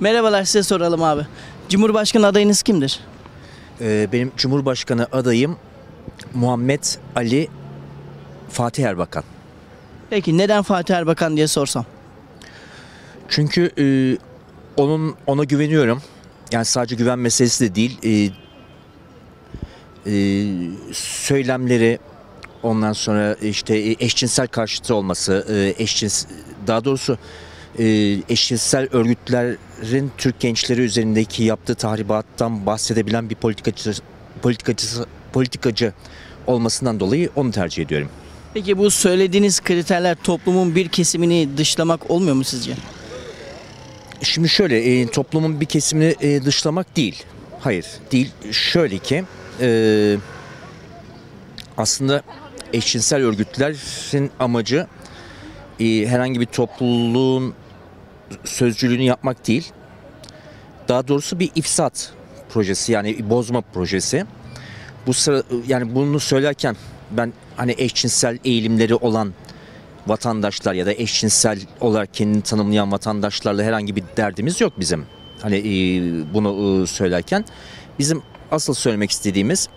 Merhabalar, size soralım abi. Cumhurbaşkanı adayınız kimdir? Benim Cumhurbaşkanı adayım Muhammed Ali Fatih Erbakan. Peki neden Fatih Erbakan diye sorsam? Çünkü ona güveniyorum. Yani sadece güven meselesi de değil. Söylemleri, ondan sonra işte eşcinsel karşıtı olması, eşcinsel örgütlerin Türk gençleri üzerindeki yaptığı tahribattan bahsedebilen bir politikacı olmasından dolayı onu tercih ediyorum. Peki bu söylediğiniz kriterler toplumun bir kesimini dışlamak olmuyor mu sizce? Şimdi şöyle, toplumun bir kesimini dışlamak değil. Hayır, değil. Şöyle ki aslında eşcinsel örgütlerin amacı herhangi bir topluluğun sözcülüğünü yapmak değil. Daha doğrusu bir ifsat projesi, yani bozma projesi. Yani bunu söylerken ben hani eşcinsel eğilimleri olan vatandaşlar ya da eşcinsel olarak kendini tanımlayan vatandaşlarla herhangi bir derdimiz yok bizim. Hani bunu söylerken bizim asıl söylemek istediğimiz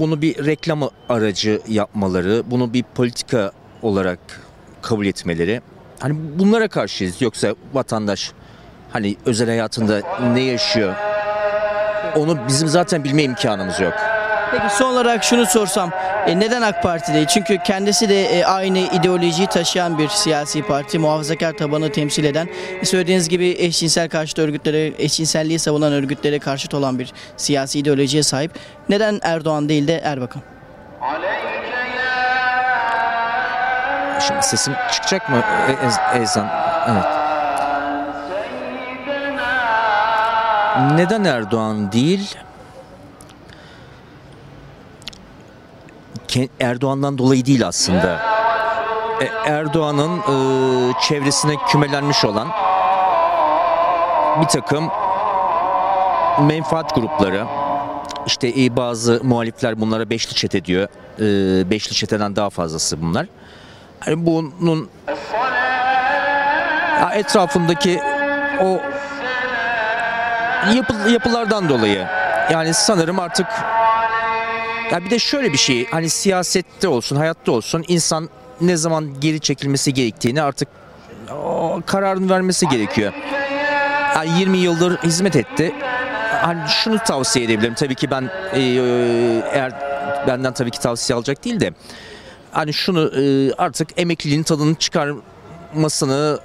bunu bir reklam aracı yapmaları, bunu bir politika olarak kabul etmeleri. Hani bunlara karşıyız. Yoksa vatandaş hani özel hayatında ne yaşıyor, onu bizim zaten bilme imkanımız yok. Peki son olarak şunu sorsam, neden AK Parti değil? Çünkü kendisi de aynı ideolojiyi taşıyan bir siyasi parti, muhafazakar tabanı temsil eden, söylediğiniz gibi eşcinsel karşıtı örgütlere, eşcinselliği savunan örgütlere karşıt olan bir siyasi ideolojiye sahip. Neden Erdoğan değil de Erbakan? Şimdi sesim çıkacak mı? Ezan. Evet. Neden Erdoğan değil? Erdoğan'dan dolayı değil aslında. Erdoğan'ın çevresine kümelenmiş olan bir takım menfaat grupları, işte bazı muhalifler bunlara beşli çete diyor. Beşli çeteden daha fazlası bunlar. Yani bunun etrafındaki o yapılardan dolayı, yani sanırım artık ya bir de şöyle bir şey, hani siyasette olsun, hayatta olsun, insan ne zaman geri çekilmesi gerektiğini artık kararını vermesi gerekiyor. Yani 20 yıldır hizmet etti. Hani şunu tavsiye edebilirim, tabii ki ben benden tabii ki tavsiye alacak değil de. Hani şunu artık emekliliğin tadını çıkarmasını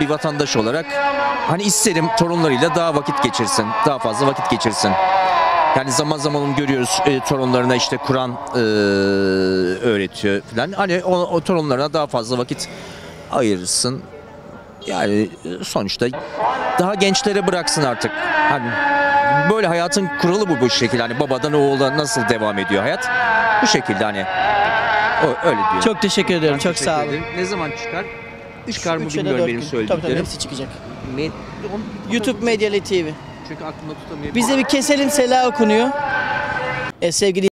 bir vatandaş olarak hani isterim, torunlarıyla daha vakit geçirsin, daha fazla vakit geçirsin. Yani zaman zaman görüyoruz torunlarına işte Kur'an öğretiyor falan. Hani o torunlarına daha fazla vakit ayırırsın. Yani sonuçta daha gençlere bıraksın artık. Hani böyle hayatın kuralı bu şekilde. Hani babadan oğula nasıl devam ediyor hayat? Bu şekilde hani. Öyle diyor. Çok teşekkür ederim. Çok teşekkür sağ olun. Ederim. Ne zaman çıkar? Çıkar mı bilmiyorum benim söylediğim. Tabii hepsi çıkacak. YouTube Medyali TV. Çünkü aklımda tutamıyorum. Bize bir keselim, selah okunuyor. Sevgili